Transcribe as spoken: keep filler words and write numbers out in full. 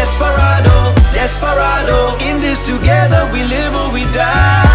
Desperado, desperado. In this together we live or we die.